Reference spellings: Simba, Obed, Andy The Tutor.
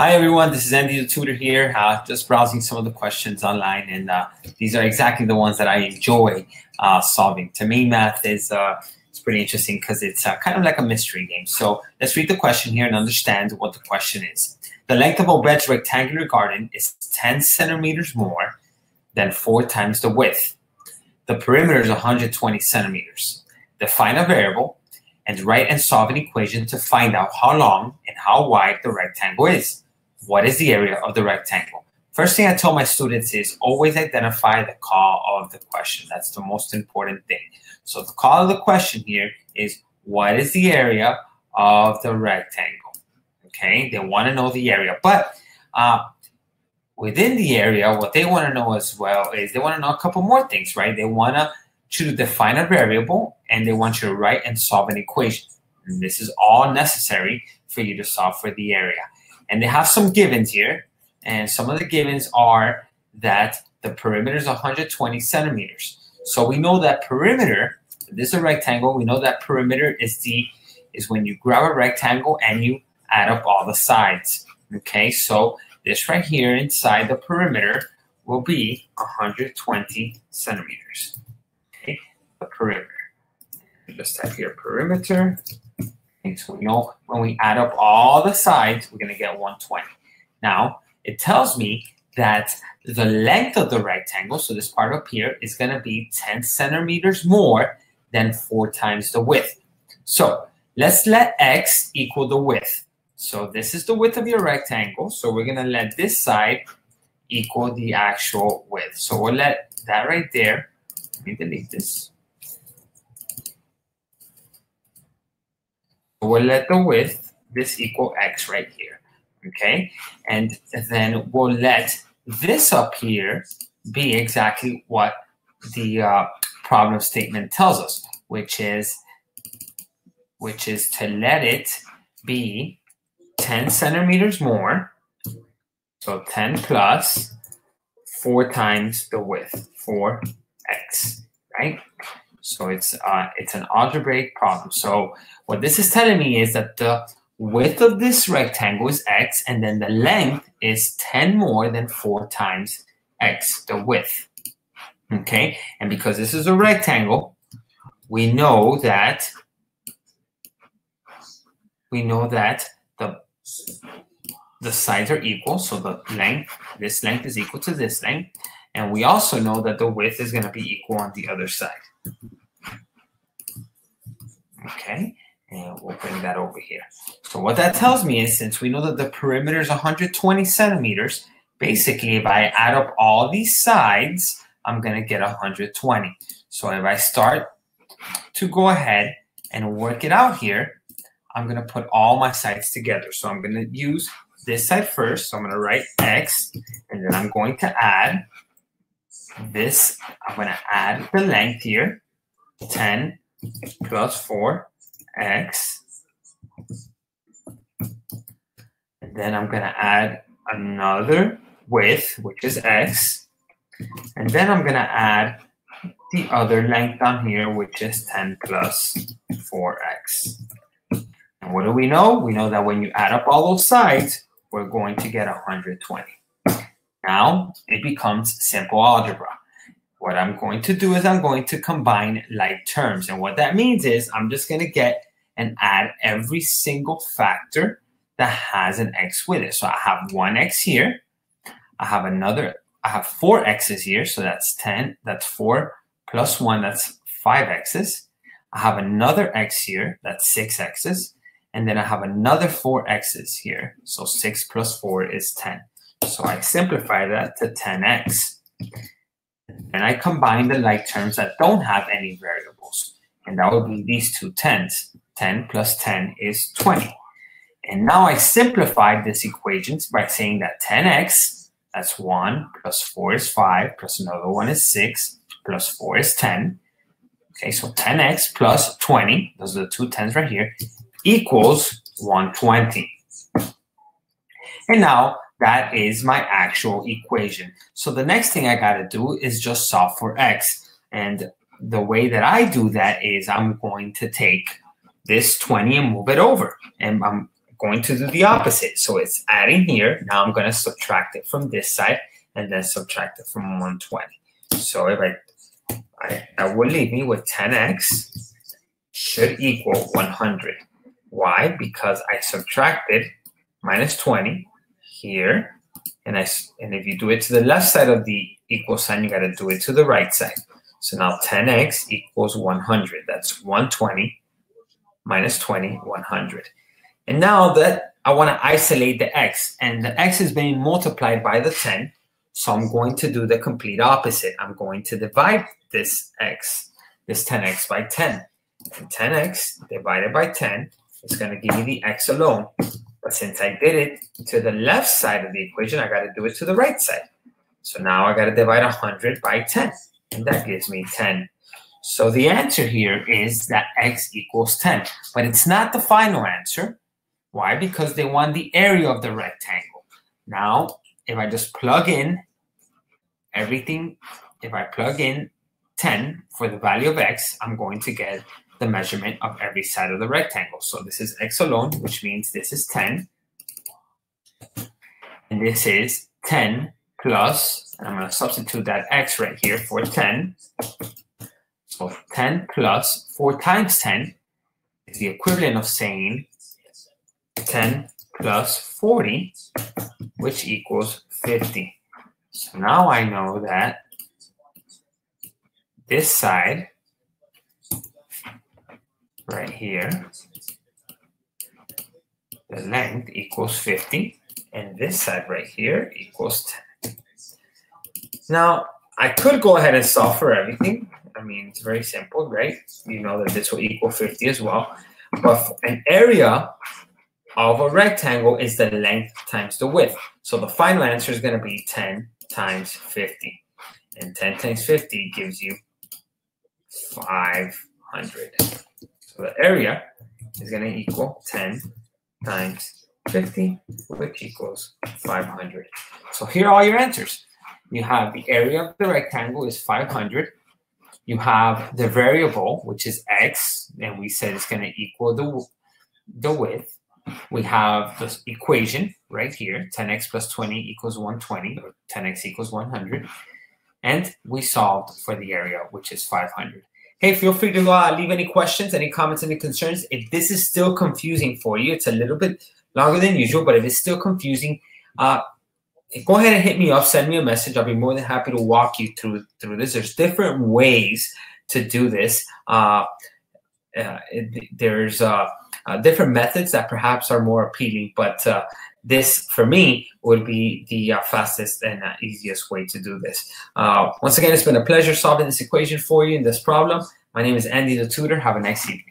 Hi everyone, this is Andy the Tutor here, just browsing some of the questions online, and these are exactly the ones that I enjoy solving. To me, math is it's pretty interesting because it's kind of like a mystery game. So let's read the question here and understand what the question is. The length of Obed's rectangular garden is 10 centimeters more than 4 times the width. The perimeter is 120 centimeters. Define a variable and write and solve an equation to find out how long and how wide the rectangle is. What is the area of the rectangle? First thing I tell my students is always identify the call of the question. That's the most important thing. So the call of the question here is, what is the area of the rectangle? Okay, they want to know the area, but within the area, what they want to know as well is they want to know a couple more things, right? They want to define a variable, and they want you to write and solve an equation. And this is all necessary for you to solve for the area. And they have some givens here, and some of the givens are that the perimeter is 120 centimeters. So we know that perimeter, this is a rectangle, we know that perimeter is when you grab a rectangle and you add up all the sides. Okay, so this right here inside the perimeter will be 120 centimeters. Okay, the perimeter. Just type here perimeter. And so we know when we add up all the sides, we're going to get 120. Now, it tells me that the length of the rectangle, so this part up here, is going to be 10 centimeters more than 4 times the width. So let's let x equal the width. So this is the width of your rectangle. So we're going to let this side equal the actual width. So we'll let that right there, let me delete this. We'll let the width, this equal x right here, okay? And then we'll let this up here be exactly what the problem statement tells us, which is to let it be 10 centimeters more, so 10 plus 4 times the width, 4x, right? So it's an algebraic problem. So what this is telling me is that the width of this rectangle is x, and then the length is 10 more than 4 times x, the width. Okay, and because this is a rectangle, we know that the sides are equal. So the length, this length is equal to this length, and we also know that the width is going to be equal on the other side. Okay, and we'll bring that over here. So what that tells me is, since we know that the perimeter is 120 centimeters, basically if I add up all these sides, I'm going to get 120. So if I start to go ahead and work it out here, I'm going to put all my sides together. So I'm going to use this side first. So I'm going to write x, and then I'm going to add this. I'm going to add the length here, 10 plus 4x, and then I'm going to add another width, which is x, and then I'm going to add the other length down here, which is 10 plus 4x. And what do we know? We know that when you add up all those sides, we're going to get 120. Now it becomes simple algebra. What I'm going to do is I'm going to combine like terms. And what that means is I'm just going to get and add every single factor that has an x with it. So I have 1x here. I have 4x's here. So that's 10. That's 4 plus 1. That's 5x's. I have another x here. That's 6x's. And then I have another 4x's here. So 6 plus 4 is 10. So I simplify that to 10x. And I combine the like terms that don't have any variables. And that would be these two 10s. 10 plus 10 is 20. And now I simplified this equation by saying that 10x, that's 1, plus 4 is 5, plus another 1 is 6, plus 4 is 10. Okay, so 10x plus 20, those are the two 10s right here, equals 120. And now that is my actual equation. So the next thing I gotta do is just solve for x. And the way that I do that is I'm going to take this 20 and move it over. And I'm going to do the opposite. So it's adding here. Now I'm going to subtract it from this side and then subtract it from 120. So if I that will leave me with 10x should equal 100. Why? Because I subtracted minus 20 here. And if you do it to the left side of the equal sign, you got to do it to the right side. So now 10x equals 100. That's 120 minus 20, 100. And now that I want to isolate the x, and the x is being multiplied by the 10, so I'm going to do the complete opposite. I'm going to divide this x, this 10x by 10. And 10x divided by 10 is going to give me the x alone. But since I did it to the left side of the equation, I got to do it to the right side. So now I got to divide 100 by 10, and that gives me 10. So the answer here is that x equals 10, but it's not the final answer. Why? Because they want the area of the rectangle. Now, if I just plug in everything, if I plug in 10 for the value of x, I'm going to get the measurement of every side of the rectangle. So this is x alone, which means this is 10. And this is 10 plus, and I'm going to substitute that x right here for 10. So 10 plus 4 times 10 is the equivalent of saying 10 plus 40, which equals 50. So now I know that this side right here, the length equals 50, and this side right here equals 10. Now, I could go ahead and solve for everything. I mean, it's very simple, right? You know that this will equal 50 as well. But an area of a rectangle is the length times the width. So the final answer is going to be 10 times 50. And 10 times 50 gives you 500. So the area is going to equal 10 times 50, which equals 500. So here are all your answers. You have the area of the rectangle is 500. You have the variable, which is x, and we said it's going to equal the width. We have this equation right here, 10x plus 20 equals 120, or 10x equals 100. And we solved for the area, which is 500. Hey, feel free to leave any questions, any comments, any concerns. If this is still confusing for you, it's a little bit longer than usual, but if it's still confusing, go ahead and hit me up, send me a message. I'll be more than happy to walk you through this. There's different ways to do this. There's different methods that perhaps are more appealing, but this, for me, would be the fastest and easiest way to do this. Once again, it's been a pleasure solving this equation for you in this problem. My name is Andy the Tutor. Have a nice evening.